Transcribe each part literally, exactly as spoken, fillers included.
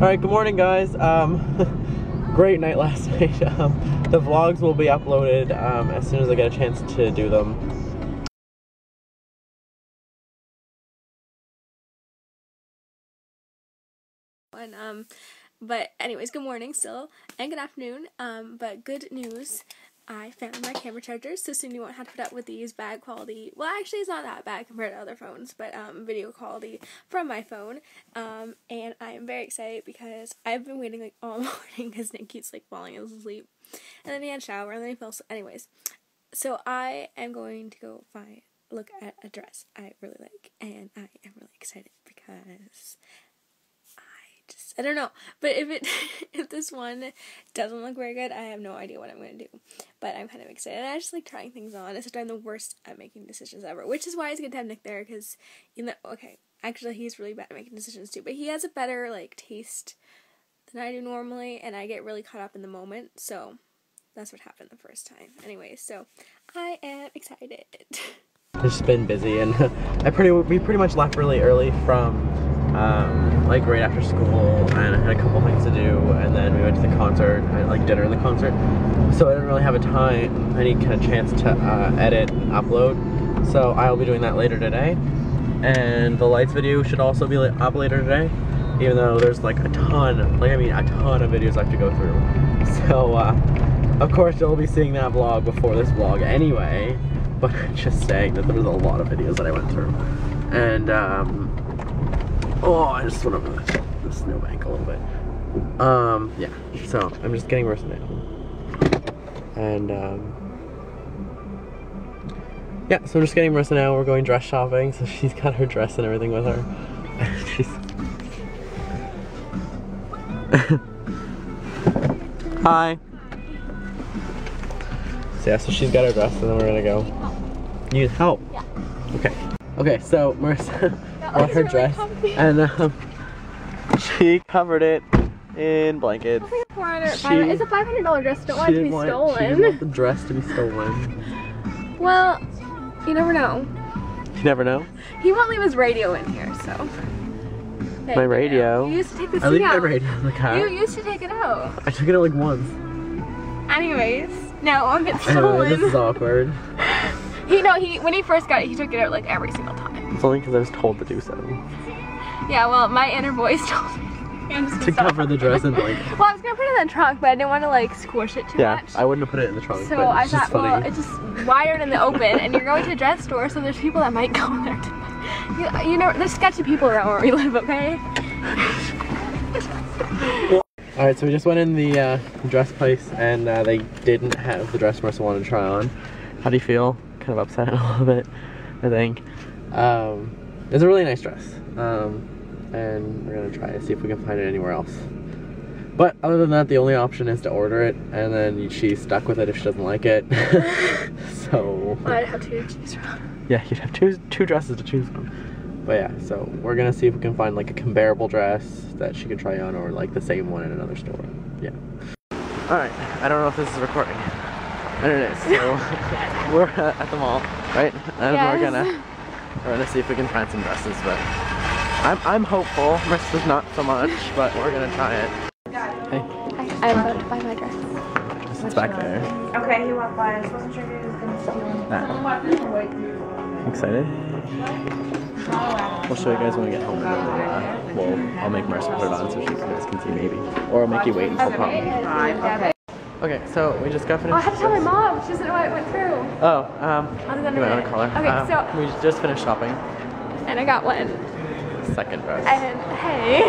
Alright, good morning guys. Um, great night last night. Um, the vlogs will be uploaded um, as soon as I get a chance to do them. And, um, but anyways, good morning still, and good afternoon, um, but good news, I found my camera chargers, so soon you won't have to put up with these bad quality, well actually it's not that bad compared to other phones, but, um, video quality from my phone, um, and I am very excited because I've been waiting, like, all morning because Nick keeps, like, falling asleep, and then he had a shower, and then he fell asleep. Anyways, so I am going to go find, look at a dress I really like, and I am really excited because I don't know, but if it if this one doesn't look very good, I have no idea what I'm going to do, but I'm kind of excited, and I just like trying things on, except I'm the worst at making decisions ever, which is why it's good to have Nick there, because, you know, okay, actually he's really bad at making decisions too, but he has a better, like, taste than I do normally, and I get really caught up in the moment, so that's what happened the first time. Anyway, so I am excited. I've just been busy, and I pretty we pretty much left really early from Um, like right after school, and I had a couple things to do, and then we went to the concert, and I had, like, dinner in the concert, so I didn't really have a time, any kind of chance to uh, edit and upload, so I'll be doing that later today, and the lights video should also be up later today, even though there's like a ton, like I mean a ton of videos I have to go through, so uh, of course you'll be seeing that vlog before this vlog anyway, but just saying that there was a lot of videos that I went through, and um, oh, I just went over the, the snowbank a little bit. Um, yeah. So, I'm just getting worse than now. And, um... yeah, so I'm just getting worse now. We're going dress shopping, so she's got her dress and everything with her. She's... Hi! So, yeah, so she's got her dress, and then we're gonna go. You need help? Yeah. Okay. Okay, so, Marissa... on her dress, really, and um, she covered it in blankets. Oh God, four hundred, she, five hundred, it's a five hundred dollar dress. Don't want it to be want, stolen. She didn't want the dress to be stolen. Well, you never know. You never know. He won't leave his radio in here, so. Hey, my radio. You used to take this out. I leave my radio in the car. You used to take it out. I took it out like once. Anyways, now it won't get stolen. Anyway, this is awkward. He no, he when he first got it, he took it out like every single time. It's only because I was told to do so. Yeah, well, my inner voice told me I'm just to cover the dress and blanket. Well, I was gonna put it in the trunk, but I didn't want to like squish it too yeah, much. Yeah, I wouldn't have put it in the trunk. So but I thought, funny. Well, it's just wired in the open, and you're going to a dress store, so there's people that might go in there tonight. You, you know, there's sketchy people around where we live, okay? All right, so we just went in the uh, dress place, and uh, they didn't have the dress Marissa wanted to try on. How do you feel? Kind of upset a little bit, I think. Um, it's a really nice dress, um, and we're gonna try to see if we can find it anywhere else. But other than that, the only option is to order it, and then she's stuck with it if she doesn't like it. So well, I'd have two to choose from. Yeah, you'd have two two dresses to choose from. But yeah, so we're gonna see if we can find like a comparable dress that she can try on, or like the same one in another store. Yeah. All right. I don't know if this is recording. I don't know. So we're uh, at the mall, right? And yes. We're gonna. We're gonna see if we can find some dresses, but I'm I'm hopeful. Marissa's not so much, but we're gonna try it. Hey. I, I'm about to buy my dress. It's back there. Okay, he walked by. I just wasn't sure if he was gonna steal it. Nah. Excited? We'll show you guys when we get home. And then, uh, well, I'll make Marissa put it on so she guys can see maybe, or I'll make you wait until prom. Okay, so we just got finished. Oh, I had to tell my mom. She doesn't know how it went through. Oh, um, you want to call her? Okay, um, so we just finished shopping. And I got one. Second dress. And hey,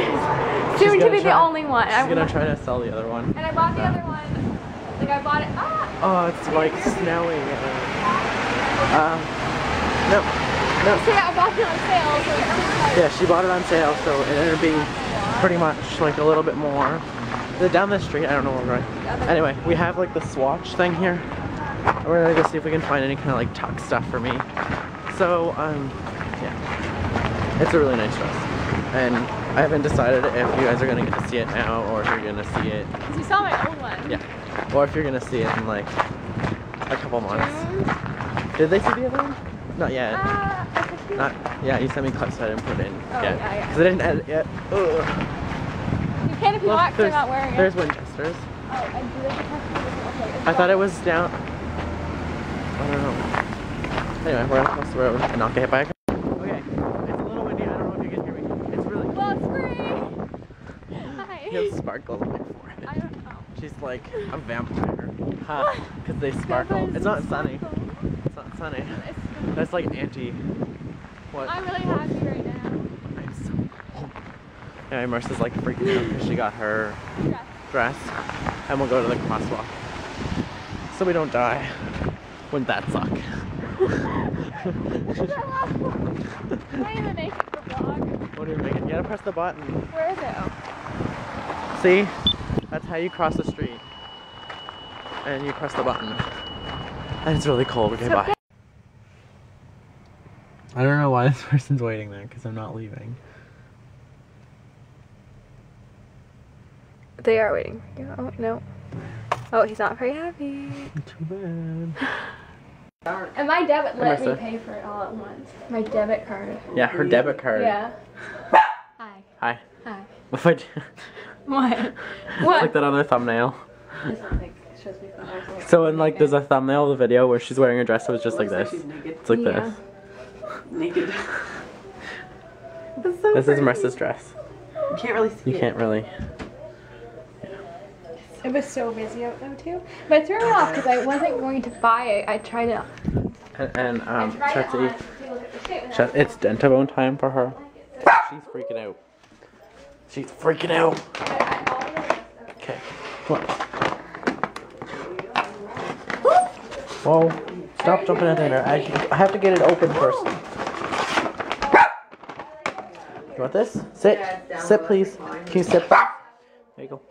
soon to be try, the only one. She's gonna try to sell the other one. And I bought the other one. Like I bought it. Ah. Oh, it's like snowing. Um, no, no. So yeah, I bought it on sale. So like, yeah, she bought it on sale, so it ended up being pretty much like a little bit more. They're down the street, I don't know where we're going. Anyway, we have like the swatch thing here. We're gonna go see if we can find any kind of like tuck stuff for me. So, um, yeah. It's a really nice dress. And I haven't decided if you guys are gonna get to see it now or if you're gonna see it. Because you saw my old one. Yeah. Or if you're gonna see it in like a couple months. Did they see the other one? Not yet. Uh, Not, yeah, you sent me clips so I didn't put it in. Oh, yet. Yeah, yeah. Because I didn't edit it yet. Ugh. If you well, want, they're not wearing it. There's Winchesters. Oh, I do like the Winchesters. Okay. I thought it was down. I don't know. Anyway, we're across the road and not get hit by a car. Okay. It's a little windy. I don't know if you can hear me. It's really cool. Well, free. Hi. You have sparkles on your forehead. I don't know. She's like a vampire. Huh? Because they sparkle. It's not sunny. Sparkle. It's not sunny. That's like anti. What? I'm really happy right now. I'm so cold. Anyway, Marissa's like freaking out because she got her dress. dress. And we'll go to the crosswalk. So we don't die. Wouldn't that suck? This is our last one. Can I even make it the vlog? What do you make it? You gotta press the button. Where is it? See? That's how you cross the street. And you press the button. And it's really cold. Okay, so bye. I don't know why this person's waiting there, because I'm not leaving. They are waiting. Oh, no. Oh, he's not very happy. Too bad. And my debit let me pay for it all at once. My debit card. Yeah, her debit card. Yeah. Hi. Hi. Hi. What? What? What? Like that other thumbnail. It's not like, it shows me thumbnails. So, in like, there's a thumbnail of the video where she's wearing a dress that was just like this. It's like yeah. this. Naked. So this pretty. Is Marissa's dress. You can't really see you it. You can't really. Yeah. It was so busy out though too. But it threw me off because I wasn't going to buy it. I tried it. And, and um, tried it to eat. She, it's dentabone time for her. She's freaking out. She's freaking out. Okay. Come on. Whoa. Stop jumping at dinner. I, I have to get it open first. You want this? Sit. Sit, please. Can you sit? There you go.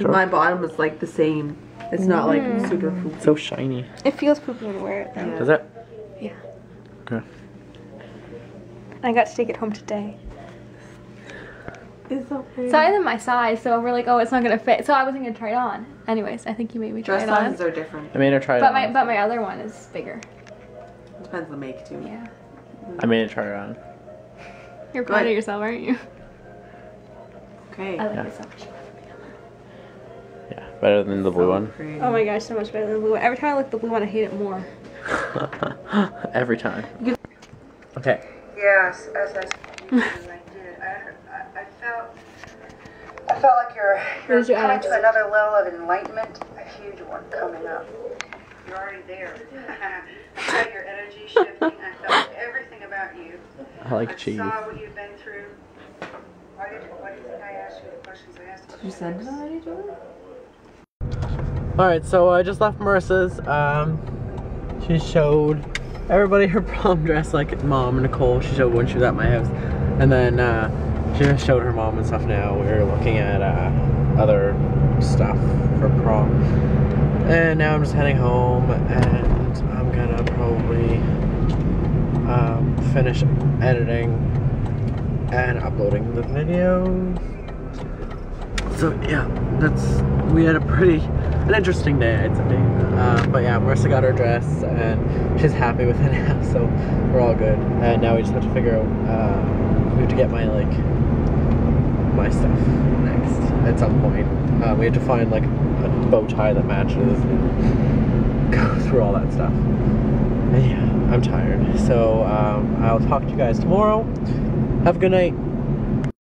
My bottom is like the same. It's not like super poopy. So shiny. It feels poopy when you wear it though. Does it? Yeah. Okay. I got to take it home today. It's so pretty. It's not even my size, so we're like, oh, it's not gonna fit. So I wasn't gonna try it on. Anyways, I think you made me try it on. Dress sizes are different. I made her try it on. But my but my other one is bigger. Depends on the make too. Yeah. I made her try it on. You're proud of yourself, aren't you? Okay. I like yeah. it so much. Yeah, better than the blue so one. Pretty. Oh my gosh, so much better than the blue one. Every time I look at the blue one, I hate it more. Every time. Okay. Yes, as I said. I felt, I felt like you're, you're your coming eyes? to another level of enlightenment, a huge one coming up. You're already there. I felt your energy shifting. I felt everything about you. I like I cheese. I saw what you've been through. Why did, why did you think I asked you the questions I asked? Did you send it already, Jordan? Alright, so I just left Marissa's. Um, she showed everybody her prom dress, like Mom, Nicole. She showed when she was at my house. And then, uh, she just showed her mom and stuff. Now we're looking at uh, other stuff for prom, and now I'm just heading home, and I'm gonna probably um, finish editing and uploading the videos. So yeah, that's we had a pretty an interesting day, I'd say. Uh, but yeah, Marissa got her dress, and she's happy with it now, so we're all good. And now we just have to figure out uh, we have to get my like. my stuff next at some point. Um, we have to find like a bow tie that matches and go through all that stuff. And yeah, I'm tired. So um, I'll talk to you guys tomorrow. Have a good night.